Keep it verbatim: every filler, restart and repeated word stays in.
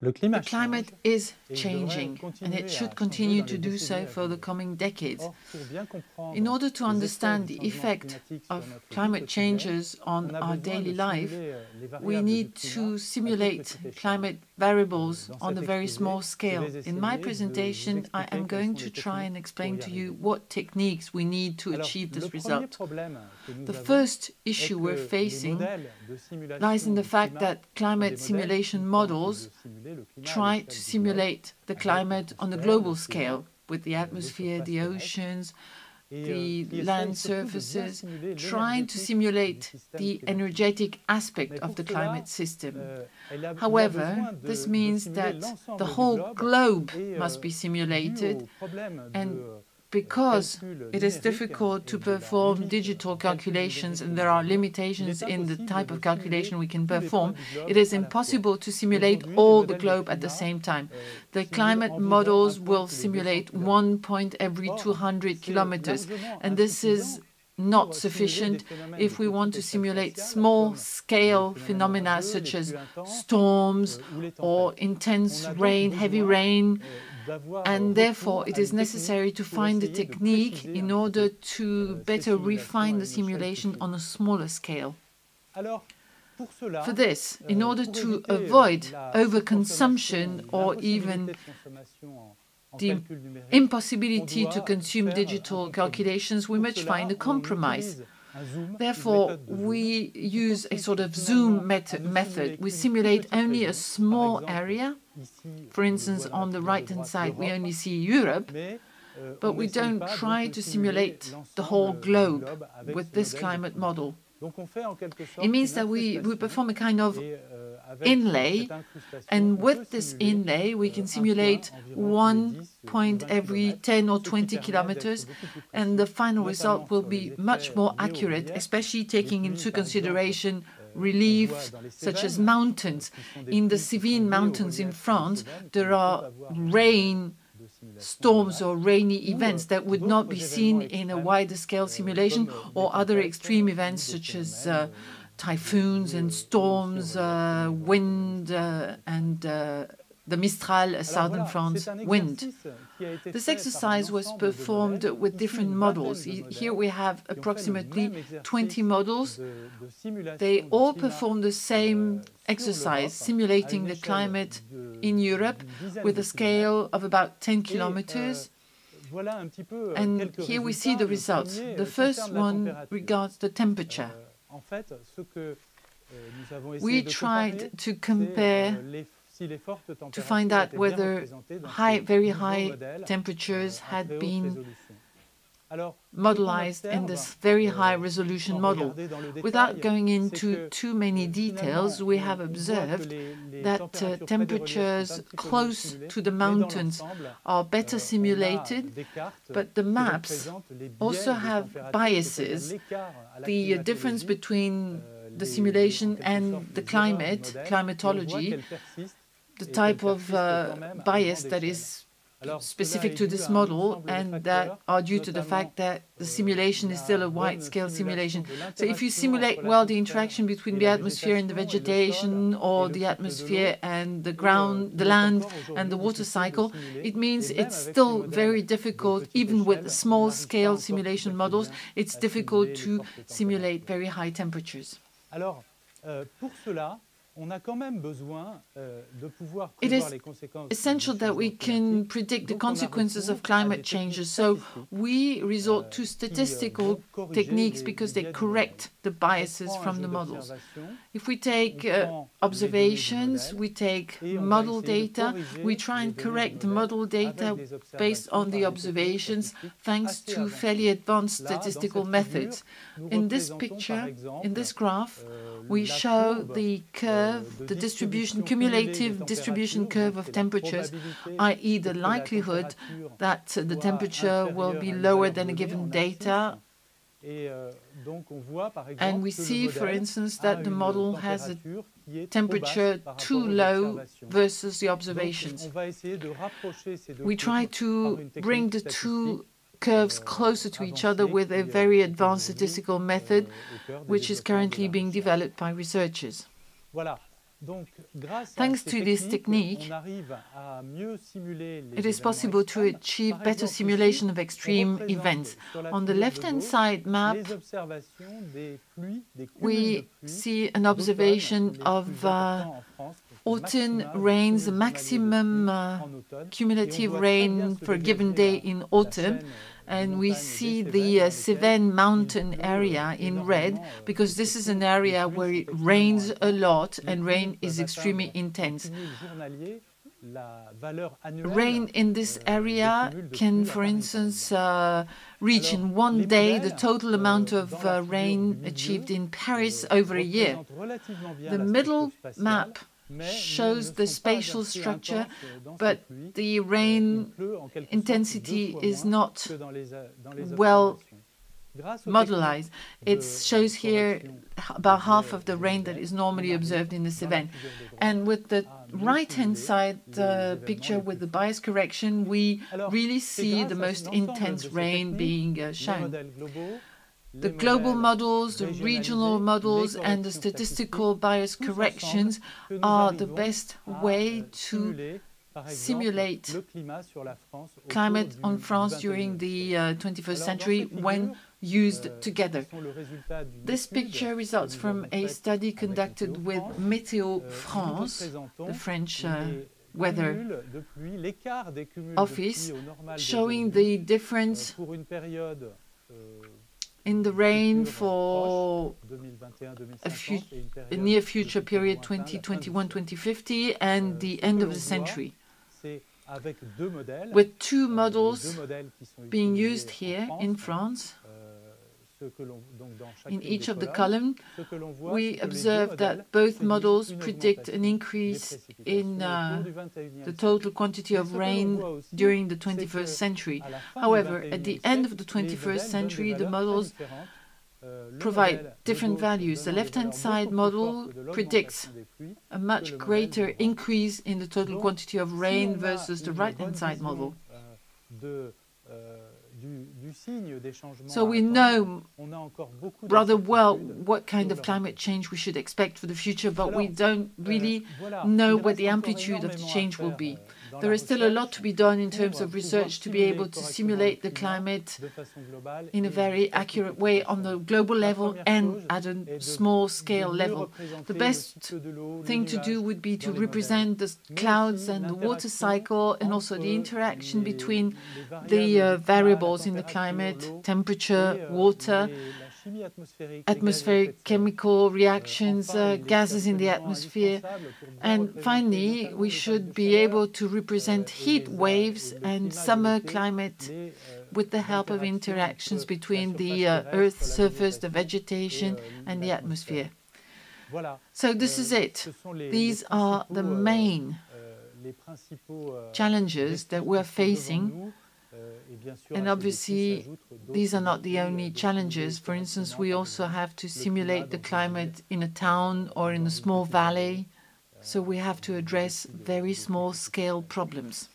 The climate is changing, and it should continue to do so for the coming decades. In order to understand the effect of climate changes on our daily life, we need to simulate climate variables on a very small scale. In my presentation, I am going to try and explain to you what techniques we need to achieve this result. The first issue we're facing lies in the fact that climate simulation models try to simulate the climate on a global scale, with the atmosphere, the oceans, the land surfaces, trying to simulate the energetic aspect of the climate system. However, this means that the whole globe must be simulated, and because it is difficult to perform digital calculations and there are limitations in the type of calculation we can perform, it is impossible to simulate all the globe at the same time. The climate models will simulate one point every two hundred kilometers, and this is not sufficient if we want to simulate small-scale phenomena such as storms or intense rain, heavy rain, and therefore it is necessary to find a technique in order to better refine the simulation on a smaller scale. For this, in order to avoid overconsumption or even the impossibility to consume digital calculations, we must find a compromise. Therefore, we use a sort of zoom met method. We simulate only a small area. For instance, on the right-hand side, we only see Europe, but we don't try to simulate the whole globe with this climate model. It means that we, we perform a kind of inlay, and with this inlay we can simulate one point every ten or twenty kilometers, and the final result will be much more accurate, especially taking into consideration reliefs such as mountains. In the Cévennes mountains in France, there are rain storms or rainy events that would not be seen in a wider scale simulation, or other extreme events such as uh, typhoons and storms, uh, wind uh, and uh, the Mistral, southern France wind. This exercise was performed with different models. Here we have approximately twenty models. They all perform the same exercise, simulating the climate in Europe with a scale of about ten kilometers. And here we see the results. The first one regards the temperature. We tried to compare to find out whether high, very high temperatures had been modelized in this very high-resolution model. Without going into too many details, we have observed that uh, temperatures close to the mountains are better simulated, but the maps also have biases. The uh, difference between the simulation and the climate, climatology, the type of uh, bias that is specific to this model, and that are due to the fact that the simulation is still a wide-scale simulation. So if you simulate well the interaction between the atmosphere and the vegetation, or the atmosphere and the ground, the land and the water cycle, it means it's still very difficult, even with small-scale simulation models, it's difficult to simulate very high temperatures. It is essential that we can predict the consequences of climate changes, so we resort to statistical techniques because they correct the biases from the models. If we take uh, observations, we take model data, we try and correct the model data based on the observations thanks to fairly advanced statistical methods. In this picture, in this graph, we show the curve, the distribution, cumulative distribution curve of temperatures, i e the likelihood that the temperature will be lower than a given data. And we see, for instance, that the model has a temperature too low versus the observations. We try to bring the two curves closer to each other with a very advanced statistical method, which is currently being developed by researchers. Voilà. Thanks to this technique, it is possible to achieve better simulation of extreme events. On the left-hand side map, we see an observation of uh, autumn rains, the maximum uh, cumulative rain for a given day in autumn. And we see the uh, Cévennes mountain area in red, because this is an area where it rains a lot and rain is extremely intense. Rain in this area can, for instance, uh, reach in one day the total amount of uh, rain achieved in Paris over a year. The middle map shows the spatial structure, but the rain intensity is not well modelized. It shows here about half of the rain that is normally observed in the Cévennes. And with the right-hand side uh, picture with the bias correction, we really see the most intense rain being uh, shown. The global models, the regional models, and the statistical bias corrections are the best way to simulate climate on France during the uh, twenty-first century when used together. This picture results from a study conducted with Météo France, the French uh, weather office, showing the difference in the rain for a, a near future period, twenty twenty-one to twenty fifty, and the end of the century. With two models being used here in France, in each of the column, we observe that both models predict an increase in uh, the total quantity of rain during the twenty-first century. However, at the end of the twenty-first century, the models provide different values. The left-hand side model predicts a much greater increase in the total quantity of rain versus the right-hand side model. So we know rather well what kind of climate change we should expect for the future, but we don't really know what the amplitude of the change will be. There is still a lot to be done in terms of research to be able to simulate the climate in a very accurate way on the global level and at a small scale level. The best thing to do would be to represent the clouds and the water cycle, and also the interaction between the uh, variables in the climate, temperature, water, atmospheric chemical reactions, uh, gases in the atmosphere. And finally, we should be able to represent heat waves and summer climate with the help of interactions between the uh, Earth's surface, the vegetation, and the atmosphere. So this is it. These are the main challenges that we're facing. And obviously, these are not the only challenges. For instance, we also have to simulate the climate in a town or in a small valley. So we have to address very small-scale problems.